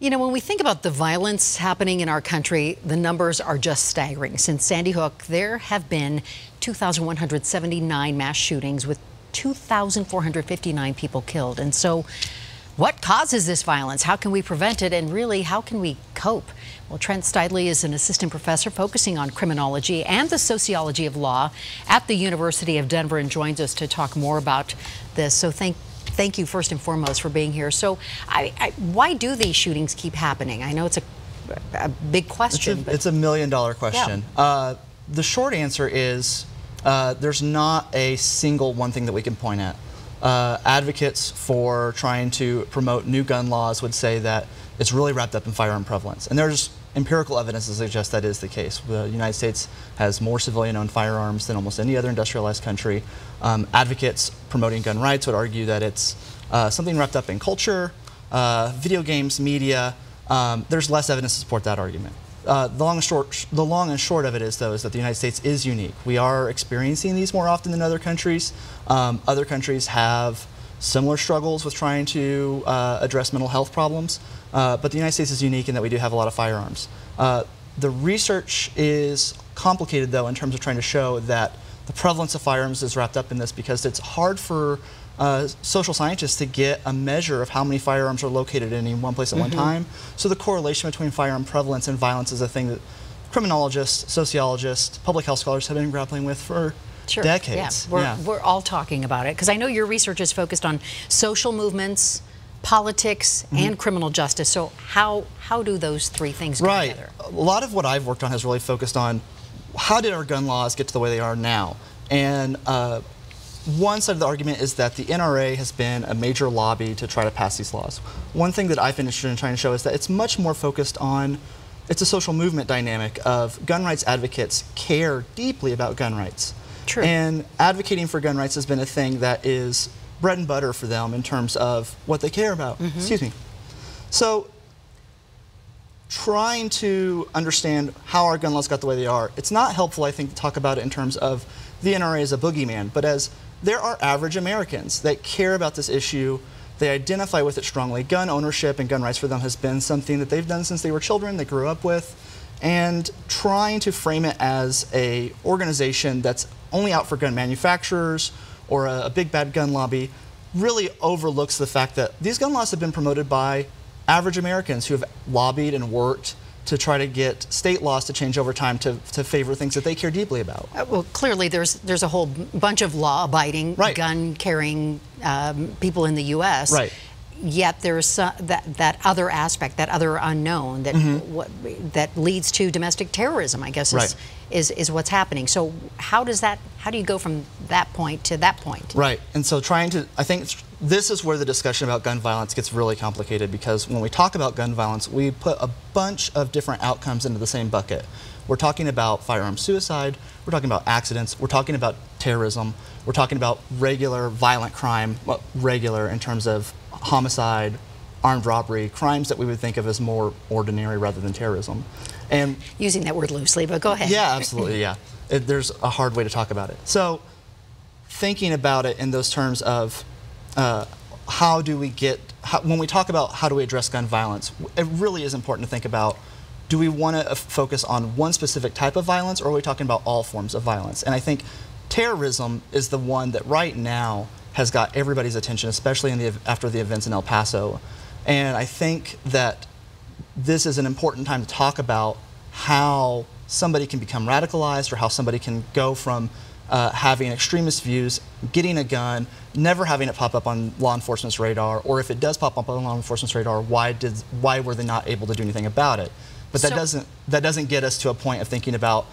You know, when we think about the violence happening in our country, the numbers are just staggering. Since Sandy Hook, there have been 2,179 mass shootings with 2,459 people killed. And so what causes this violence? How can we prevent it? And really, how can we cope? Well, Trent Steidley is an assistant professor focusing on criminology and the sociology of law at the University of Denver and joins us to talk more about this. So thank you first and foremost for being here. So why do these shootings keep happening? I know it's a big question. It's a million-dollar question. Yeah. The short answer is there's not a single one thing that we can point at. Advocates for trying to promote new gun laws would say that it's really wrapped up in firearm prevalence. And there's empirical evidence that suggests that is the case. The United States has more civilian-owned firearms than almost any other industrialized country. Advocates promoting gun rights would argue that it's something wrapped up in culture, video games, media. There's less evidence to support that argument. The long and short of it is, though, is that the United States is unique. We are experiencing these more often than other countries. Other countries have similar struggles with trying to address mental health problems, but the United States is unique in that we do have a lot of firearms. The research is complicated, though, in terms of trying to show that the prevalence of firearms is wrapped up in this, because it's hard for social scientists to get a measure of how many firearms are located in any one place at one time. So the correlation between firearm prevalence and violence is a thing that criminologists, sociologists, public health scholars have been grappling with for decades. We're all talking about it, because I know your research is focused on social movements, politics, and criminal justice. So how do those three things go together? A lot of what I've worked on has really focused on how did our gun laws get to the way they are now. And one side of the argument is that the NRA has been a major lobby to try to pass these laws. One thing that I've been interested in trying to show is that it's much more focused on, it's a social movement dynamic of gun rights advocates care deeply about gun rights. And advocating for gun rights has been a thing that is bread and butter for them in terms of what they care about. So trying to understand how our gun laws got the way they are, it's not helpful, I think, to talk about it in terms of the NRA as a boogeyman, but as there are average Americans that care about this issue. They identify with it strongly. Gun ownership and gun rights for them has been something that they've done since they were children, they grew up with. And trying to frame it as an organization that's only out for gun manufacturers or a big bad gun lobby really overlooks the fact that these gun laws have been promoted by average Americans who have lobbied and worked to try to get state laws to change over time to favor things that they care deeply about. Well, clearly there's a whole bunch of law-abiding, gun-carrying people in the U.S. Yet there's that other aspect, that other unknown that that leads to domestic terrorism, I guess, is what's happening. So how do you go from that point to that point? And so trying to, I think this is where the discussion about gun violence gets really complicated, because when we talk about gun violence, we put a bunch of different outcomes into the same bucket. We're talking about firearm suicide, we're talking about accidents, we're talking about terrorism, we're talking about regular violent crime, well, regular in terms of homicide, armed robbery, crimes that we would think of as more ordinary rather than terrorism. And using that word loosely, but go ahead. Yeah, absolutely, yeah. There's a hard way to talk about it. So thinking about it in those terms of how do we get, when we talk about how do we address gun violence, it really is important to think about, do we want to focus on one specific type of violence, or are we talking about all forms of violence? And I think terrorism is the one that right now has got everybody's attention, especially in after the events in El Paso. And I think that this is an important time to talk about how somebody can become radicalized, or how somebody can go from having extremist views, getting a gun, never having it pop up on law enforcement's radar, or if it does pop up on law enforcement's radar, why were they not able to do anything about it? But that doesn't get us to a point of thinking about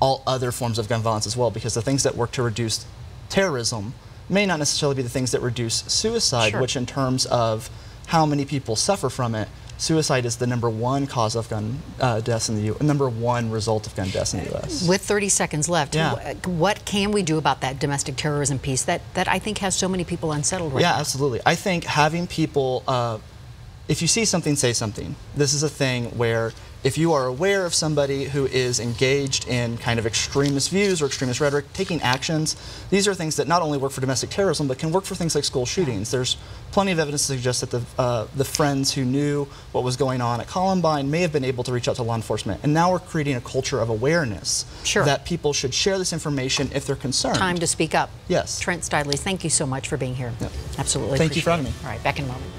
all other forms of gun violence as well, because the things that work to reduce terrorism may not necessarily be the things that reduce suicide, which in terms of how many people suffer from it, suicide is the #1 cause of gun deaths in the U.S., #1 result of gun deaths in the U.S. With 30 seconds left, what can we do about that domestic terrorism piece that I think has so many people unsettled right now? Yeah, absolutely. I think having people if you see something, say something. This is a thing where if you are aware of somebody who is engaged in kind of extremist views or extremist rhetoric, taking actions, these are things that not only work for domestic terrorism, but can work for things like school shootings. There's plenty of evidence to suggest that the friends who knew what was going on at Columbine may have been able to reach out to law enforcement. And now we're creating a culture of awareness that people should share this information if they're concerned. Time to speak up. Yes. Trent Steidley, thank you so much for being here. Yep. Absolutely. Thank you for having me. All right, back in a moment.